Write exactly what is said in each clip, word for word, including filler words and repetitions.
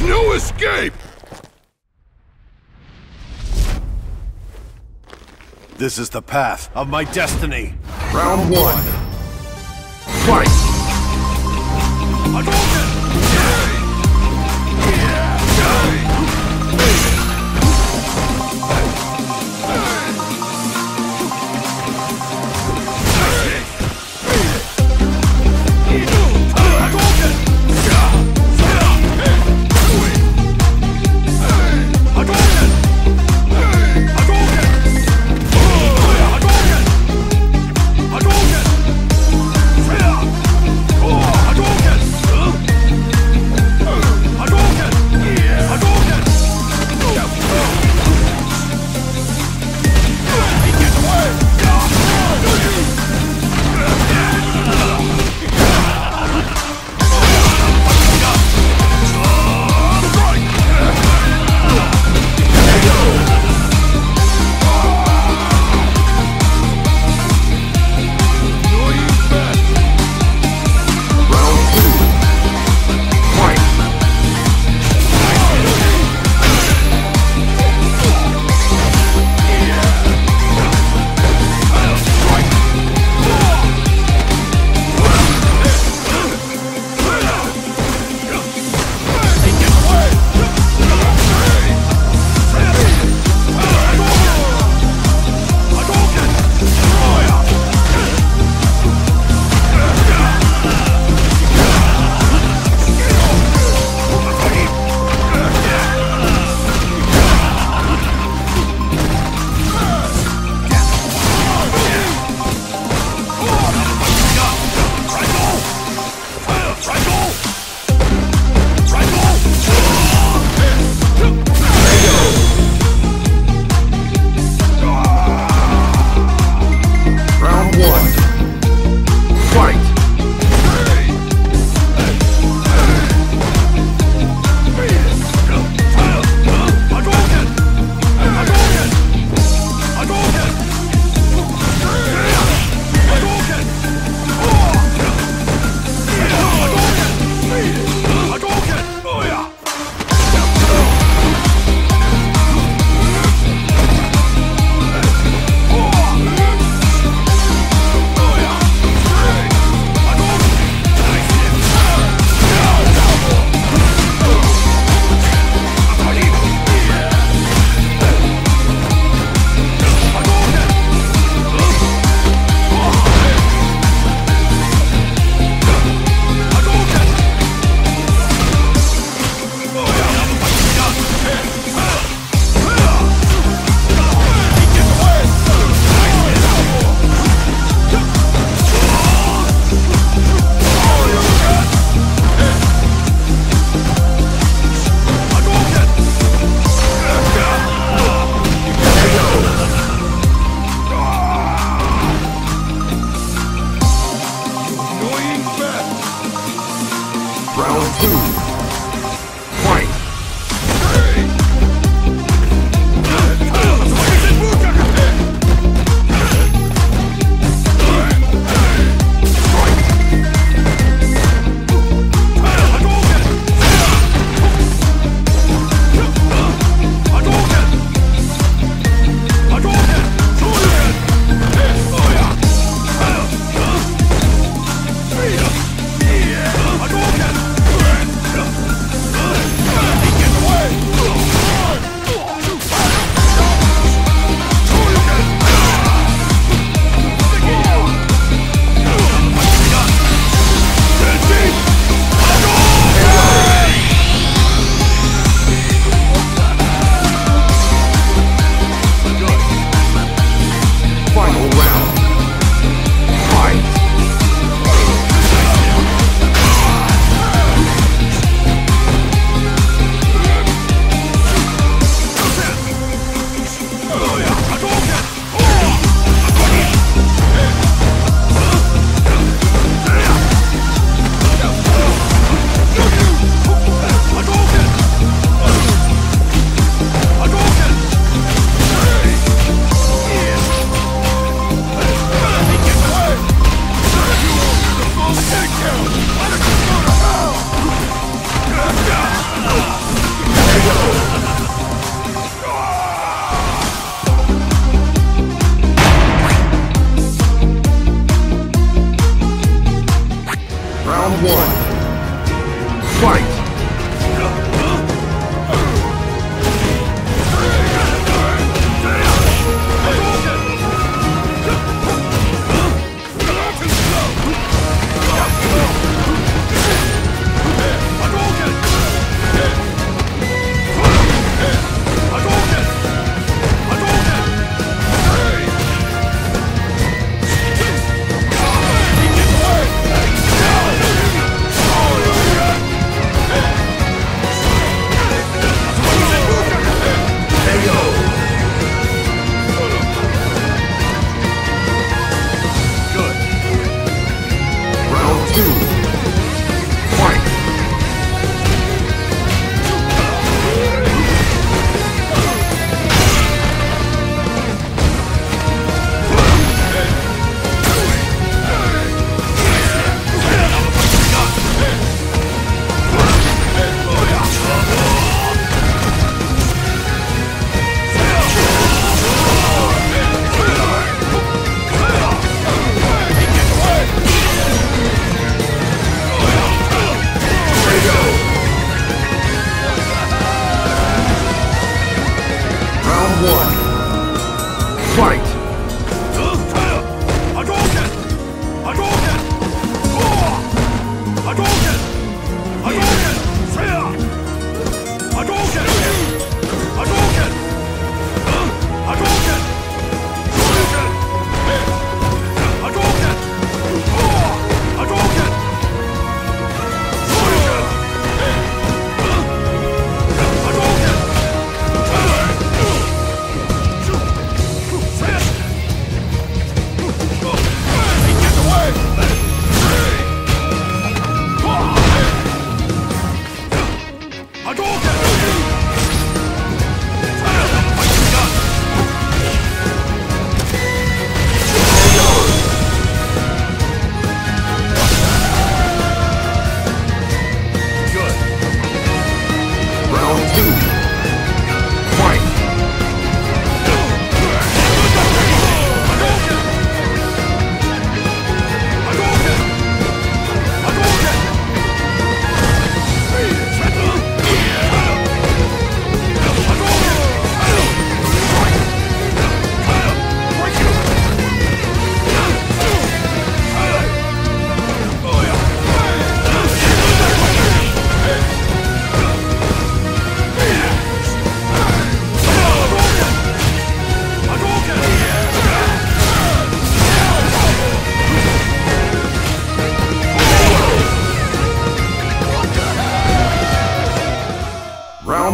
There's no escape! This is the path of my destiny. Round one. Fight! Hadouken! Hadouken!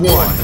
one.